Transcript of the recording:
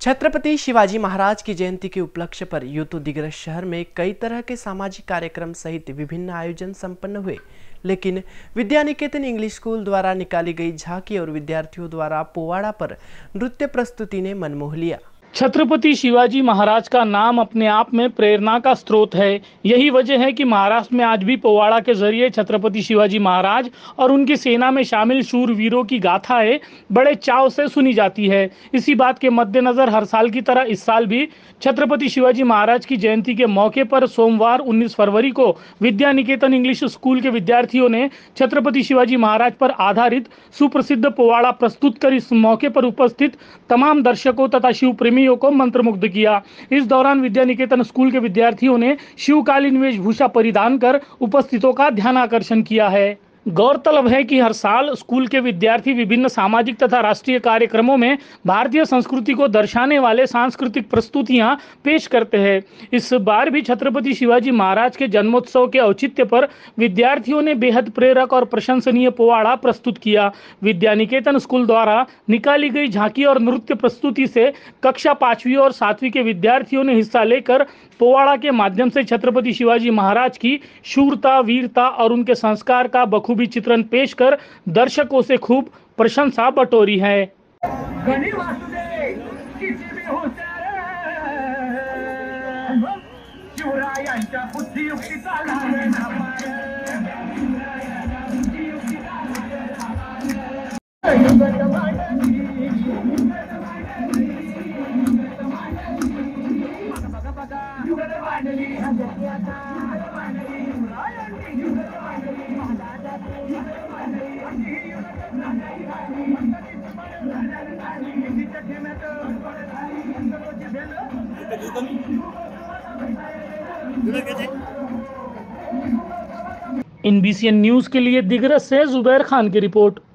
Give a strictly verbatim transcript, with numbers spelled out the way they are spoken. छत्रपति शिवाजी महाराज की जयंती के उपलक्ष्य पर यूं दिग्रस शहर में कई तरह के सामाजिक कार्यक्रम सहित विभिन्न आयोजन संपन्न हुए, लेकिन विद्या निकेतन इंग्लिश स्कूल द्वारा निकाली गई झांकी और विद्यार्थियों द्वारा पोवाड़ा पर नृत्य प्रस्तुति ने मन मोह लिया। छत्रपति शिवाजी महाराज का नाम अपने आप में प्रेरणा का स्रोत है। यही वजह है कि महाराष्ट्र में आज भी पोवाड़ा के जरिए छत्रपति शिवाजी महाराज और उनकी सेना में शामिल शूरवीरों की गाथाएं बड़े चाव से सुनी जाती है। इसी बात के मद्देनज़र हर साल की तरह इस साल भी छत्रपति शिवाजी महाराज की जयंती के मौके पर सोमवार उन्नीस फरवरी को विद्या निकेतन इंग्लिश स्कूल के विद्यार्थियों ने छत्रपति शिवाजी महाराज पर आधारित सुप्रसिद्ध पोवाड़ा प्रस्तुत कर इस मौके पर उपस्थित तमाम दर्शकों तथा शिव प्रेमी को मंत्रमुग्ध किया। इस दौरान विद्या निकेतन स्कूल के विद्यार्थियों ने शिवकालीन वेशभूषा परिधान कर उपस्थितों का ध्यान आकर्षण किया है। गौरतलब है कि हर साल स्कूल के विद्यार्थी विभिन्न सामाजिक तथा राष्ट्रीय कार्यक्रमों में भारतीय संस्कृति को दर्शाने वाले सांस्कृतिक प्रस्तुतियां पेश करते हैं। इस बार भी छत्रपति शिवाजी महाराज के जन्मोत्सव के औचित्य पर विद्यार्थियों ने बेहद प्रेरक और प्रशंसनीय पोवाड़ा प्रस्तुत किया। विद्या निकेतन स्कूल द्वारा निकाली गई झांकी और नृत्य प्रस्तुति से कक्षा पाँचवीं और सातवीं के विद्यार्थियों ने हिस्सा लेकर पोवाड़ा के माध्यम से छत्रपति शिवाजी महाराज की शूरता, वीरता और उनके संस्कार का बखूबी भी चित्रण पेश कर दर्शकों से खूब प्रशंसा बटोरी है। इन बीसीएन न्यूज़ के लिए दिग्रस से जुबैर खान की रिपोर्ट।